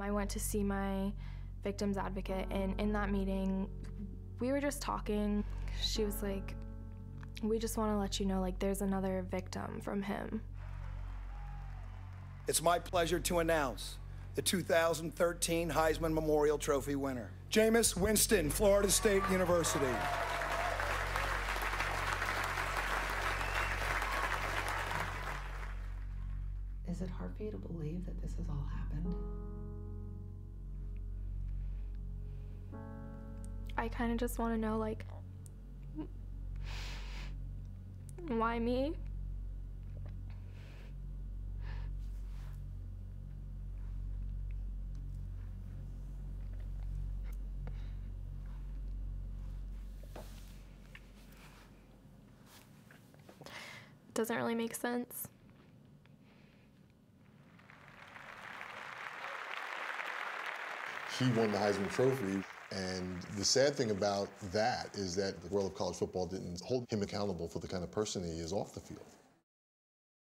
I went to see my victim's advocate, and in that meeting, we were just talking. She was like, we just want to let you know, like, there's another victim from him. It's my pleasure to announce the 2013 Heisman Memorial Trophy winner, Jameis Winston, Florida State University. Is it hard for you to believe that this has all happened? I kind of just want to know, like, why me? It doesn't really make sense. He won the Heisman Trophy. And the sad thing about that is that the world of college football didn't hold him accountable for the kind of person he is off the field.